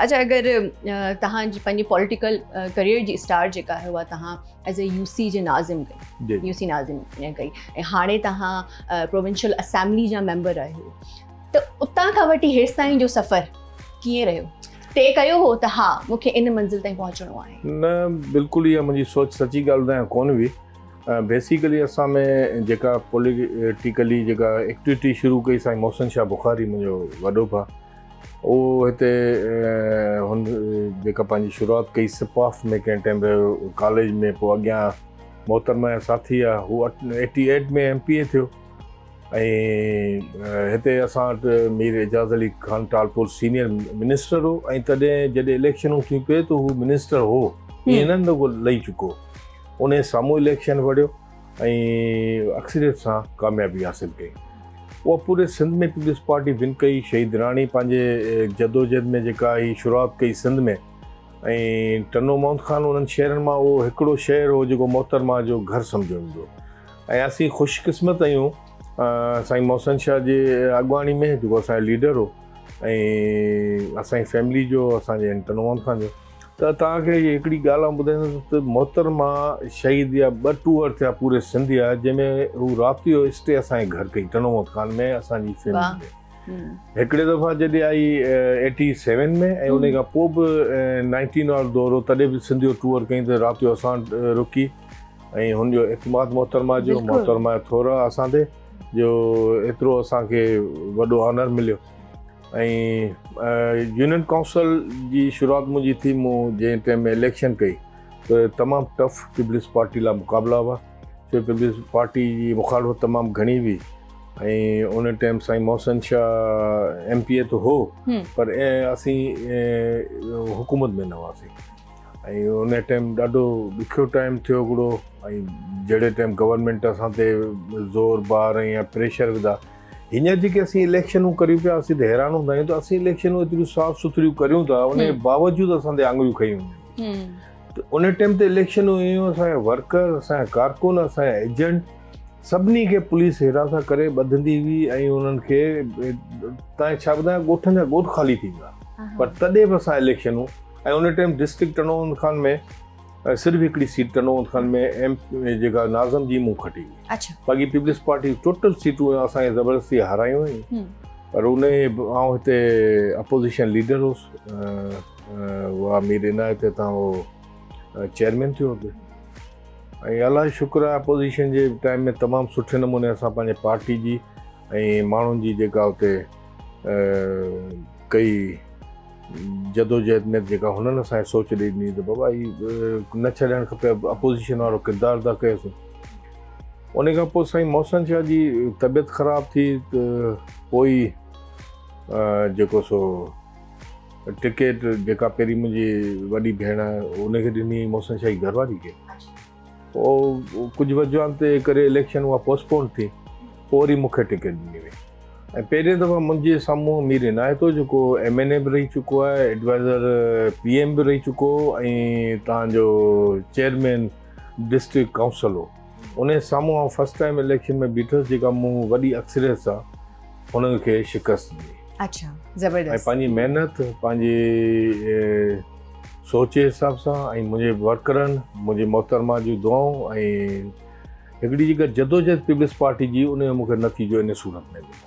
अच्छा अगर तहां जी पंहिंजी पॉलिटिकल करियर जी स्टार जेका हुआ तहां एज ए यूसी जे नाज़िम कई यूसी नाज़िम कई ऐं हाणे तहां प्रोविंशियल असेंबली जा मेंबर आहियो तो उतां खां वठी हेसि ताईं जो सफ़र कीअं रहियो तय कयो हो त हा मूंखे इन मंज़िल ताईं पहुचणो आहे न बिल्कुलु इहा मुंहिंजी सोच सची ॻाल्हि ॿुधायां कोन हुई बेसिकली असां में जेका पॉलिटिकली जेका एक्टिविटी शुरू कई साईं मोहसिन शाह बुखारी मुंहिंजो वॾो भाउ उहो हिते हुन जेका पंहिंजी शुरूआत कई सिपाफ में कंहिं टाइम रहियो कॉलेज में पोइ अॻियां मोहतरमा साथी आहे हू 88 में MPA थियो ऐं हिते असां वटि मीर एजाज़ अली ख़ान टालपुर सीनियर मिनिस्टर हो ऐं तॾहिं जॾहिं इलेक्शनूं थी पए त हू मिनिस्टर हो ईअं न लही चुको उन्हें सामू इलेक्शन वड़ियो अक्सरियत सां कामयाबी हासिल कई वो पूरे सिंध में पीपल्स पार्टी विन कई शहीद रानी पंहिंजे जदोजहद में जेका ही शुरूआत कई सिंध में टनो मोहम्मद ख़ान उन्हनि शहरनि मां उहो हिकिड़ो शहर हो जेको मोहतरमा जो घर सम्झो वेंदो ऐं असीं ख़ुशकिस्मत आहियूं साईं मोहसिन शाह जे अॻवाणी में जेको असांजो लीडर हो ऐं असांजी फैमिली जो असांजे टनो मोहम्मद ख़ान जो तो तव्हांखे हिकिड़ी ॻाल्हि आउं ॿुधाईंदुसि त मोहतरमा शहीद या ॿ टूअर थिया पूरे सिंधिया जंहिंमें हू राति जो स्टे असांजे घर कई टनो मोहम्मद ख़ान में असांजी फैमिली में हिकिड़े दफ़ा जॾहिं आई 87 में ऐं उन खां पोइ बि 19 वारो दौर हो तॾहिं बि सिंध जो टूअर कई त राति जो असां वटि रुकी ऐं हुनजो एतमाद मोहतरमा जो मोहतरमा थोरा असां ते जो एतिरो असांखे वॾो ऑनर मिलियो यूनियन काउंसिल की शुरुआत मुझी थी मूँ जै टाइम में इलेक्शन कई तो तमाम टफ पीपल्स पार्टी ला मुकाबला हुआ छो पीपल्स पार्टी की मुखालफत तमाम घनी हुई उन टाइम साईं मोहसिन शाह MPA तो हो पर असी हुकूमत में न हुआसीं उन टाइम ढाढो ॾुखियो टाइम थियो हिकिड़ो जड़े टाइम गवर्नमेंट असां ते ज़ोर बार या प्रेशर विधा हिंसर जी अस इलेक्शनूँ करूँ पे अस तो हैरान हों तो अस इलेक्शनूँ एतरी साफ सुथरियों करूँ था उन बावजूद असांते आंगुरियूं खई हुई तो उन टाइम ते इलेक्शन हुयूं असांजा वर्कर असांजा कारकुन असांजा एजेंट सभिनी के पुलिस हिरासा करे ॿधंदी हुई ऐं उन्हनि खे तव्हां छा ॿुधायां ॻोठनि जा ॻोठ खाली थी विया पर तॾहिं बि असां इलेक्शनूं ऐं उन टाइम डिस्ट्रिक्ट टनो मोहम्मद ख़ान में सिर्फ़ हिकिड़ी सीट टनो मोहम्मद ख़ान में जेका नाज़म जी मुंहुं खटी हुई अच्छा बाक़ी पीपल्स पार्टी टोटल सीटूं असांखे ज़बरदस्ती हारायूं हुयूं पर उन आउं हिते अपोज़िशन लीडर हुउसि उहा मीर इनायत हितां उहो चेयरमैन थियो हुते ऐं अलाह शुक्र आहे अपोज़िशन जे टाइम में तमामु सुठे नमूने असां पंहिंजे पार्टी जी ऐं माण्हुनि जी जेका हुते कई जदोजहद में जेका हुननि असांखे सोच ॾेई ॾिनी त बाबा हीअ न छॾणु खपे अपोज़िशन वारो किरदारु था कयोसीं उन खां पोइ साईं मोहसिन शाह जी तबियत ख़राबु थी त पोइ जेको सो टिकेट जेका पहिरीं मुंहिंजी वॾी भेण उनखे ॾिनी मोहसिन शाह जी घरवारी खे पोइ कुझु वजहुनि ते करे इलेक्शन उहा पोस्टपोन थी पोइ वरी मूंखे टिकेट ॾिनी वई ऐं पहिरें दफ़ा मुंहिंजे साम्हूं मीर इनायत हो जेको MNA बि रही चुको आहे एडवाइज़र PM बि रही चुको ऐं तव्हांजो चेयरमैन डिस्ट्रिक्ट काउंसिल हो उन साम्हूं आउं फस्ट टाइम इलेक्शन में बीठसि जेका मूं वॾी अक्सरियत सां हुनखे शिकस्त ॾिनी अच्छा ज़बरदस्त पंहिंजी महिनत पंहिंजी सोच जे हिसाब सां ऐं मुंहिंजे वर्करनि मुंहिंजे मोहतरमा जूं दुआऊं ऐं हिकिड़ी जेका जदोजहद पीपल्स पार्टी जी उन मूंखे नतीजो इन सूरत में मिलियो